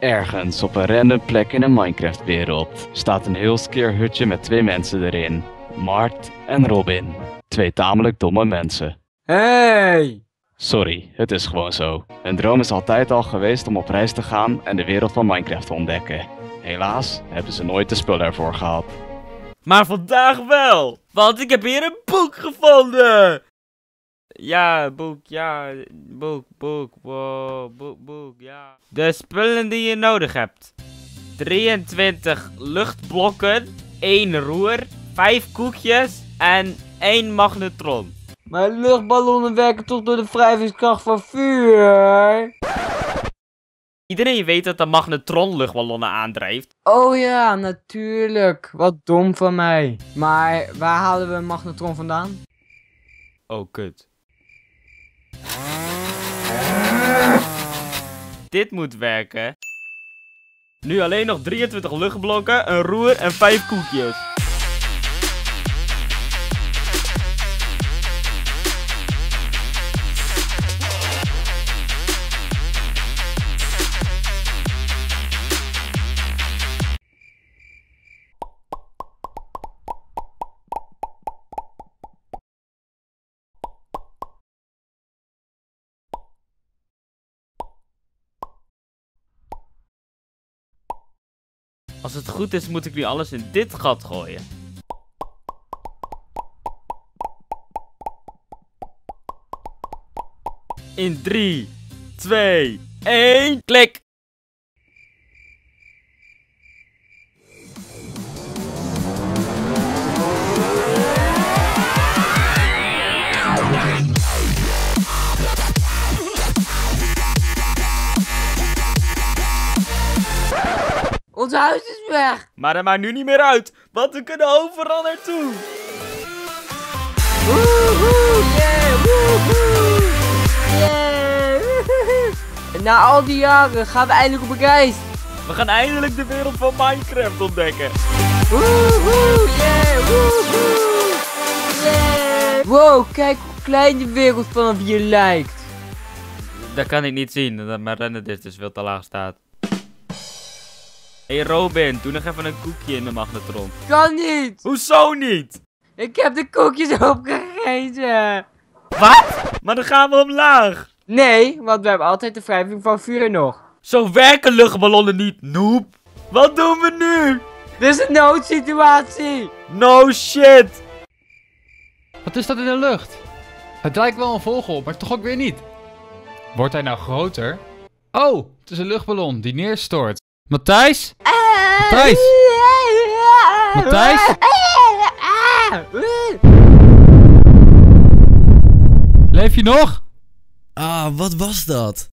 Ergens op een random plek in een Minecraft-wereld staat een heel skeer hutje met twee mensen erin. Mart en Robin. Twee tamelijk domme mensen. Hey! Sorry, het is gewoon zo. Hun droom is altijd al geweest om op reis te gaan en de wereld van Minecraft te ontdekken. Helaas hebben ze nooit de spullen ervoor gehad. Maar vandaag wel! Want ik heb hier een boek gevonden! Ja, boek. De spullen die je nodig hebt. 23 luchtblokken, 1 roer, 5 koekjes en 1 magnetron. Mijn luchtballonnen werken toch door de wrijvingskracht van vuur? Iedereen weet dat de magnetron luchtballonnen aandrijft. Oh ja, natuurlijk. Wat dom van mij. Maar waar halen we een magnetron vandaan? Oh, kut. Dit moet werken. Nu alleen nog 23 luchtblokken, een roer en 5 koekjes. Als het goed is, moet ik nu alles in dit gat gooien. In 3, 2, 1, klik! Ons huis is weg! Maar dat maakt nu niet meer uit, want we kunnen overal naartoe! Woehoe! Yeah! Woehoe! Yeah! Woehoe. Na al die jaren gaan we eindelijk op een reis! We gaan eindelijk de wereld van Minecraft ontdekken! Woehoe! Yeah! Woehoe! Yeah! Wow, kijk hoe klein de wereld vanaf hier lijkt! Dat kan ik niet zien, dat mijn renderdist dus veel te laag staat. Hé Robin, doe nog even een koekje in de magnetron. Kan niet! Hoezo niet? Ik heb de koekjes opgegeten. Wat? Maar dan gaan we omlaag. Nee, want we hebben altijd de wrijving van vuur nog. Zo werken luchtballonnen niet, noob. Wat doen we nu? Dit is een noodsituatie. No shit. Wat is dat in de lucht? Het lijkt wel een vogel, maar toch ook weer niet. Wordt hij nou groter? Oh, het is een luchtballon die neerstort. Matthijs? Matthijs? Matthijs? Leef je nog? Ah, wat was dat?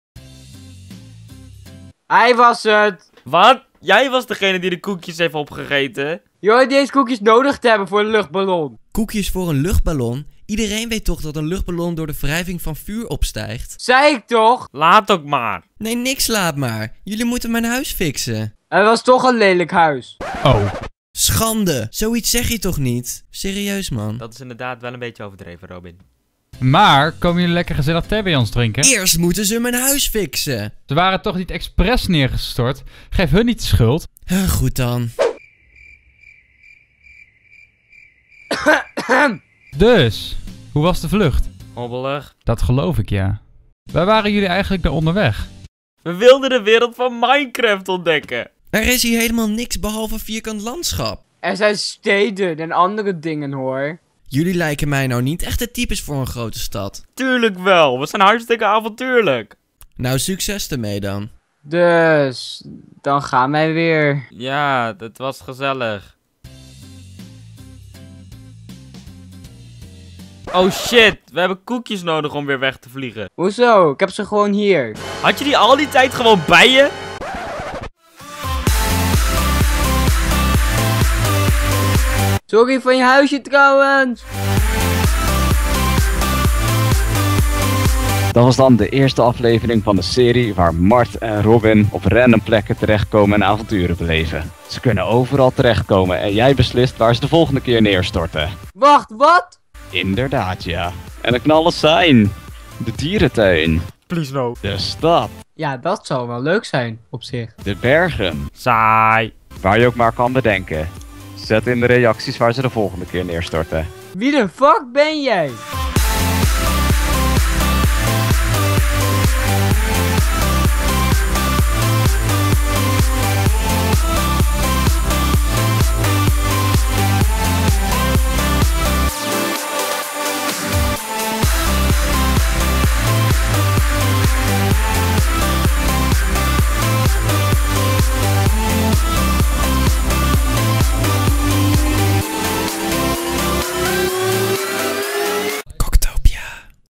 Hij was het! Wat? Jij was degene die de koekjes heeft opgegeten? Je hoort deze koekjes nodig te hebben voor een luchtballon. Koekjes voor een luchtballon? Iedereen weet toch dat een luchtballon door de wrijving van vuur opstijgt? Zei ik toch? Laat ook maar. Nee, niks laat maar. Jullie moeten mijn huis fixen. Het was toch een lelijk huis. Oh. Schande. Zoiets zeg je toch niet? Serieus, man. Dat is inderdaad wel een beetje overdreven, Robin. Maar, komen jullie lekker gezellig thee bij ons drinken? Eerst moeten ze mijn huis fixen. Ze waren toch niet expres neergestort? Geef hun niet de schuld. Goed dan. Dus, hoe was de vlucht? Hobbelig. Dat geloof ik, ja. Waar waren jullie eigenlijk daar onderweg? We wilden de wereld van Minecraft ontdekken. Er is hier helemaal niks behalve vierkant landschap. Er zijn steden en andere dingen, hoor. Jullie lijken mij nou niet echt de types voor een grote stad. Tuurlijk wel, we zijn hartstikke avontuurlijk. Nou, succes ermee dan. Dus, dan gaan wij weer. Ja, dat was gezellig. Oh shit, we hebben koekjes nodig om weer weg te vliegen. Hoezo? Ik heb ze gewoon hier. Had je die al die tijd gewoon bij je? Sorry van je huisje trouwens. Dat was dan de eerste aflevering van de serie waar Mart en Robin op random plekken terechtkomen en avonturen beleven. Ze kunnen overal terechtkomen en jij beslist waar ze de volgende keer neerstorten. Wacht, wat? Inderdaad, ja. En dat kan alles zijn. De dierentuin. please no. De stad. Ja, dat zou wel leuk zijn op zich. De bergen. Saai. Waar je ook maar kan bedenken. Zet in de reacties waar ze de volgende keer neerstorten. Wie de fuck ben jij?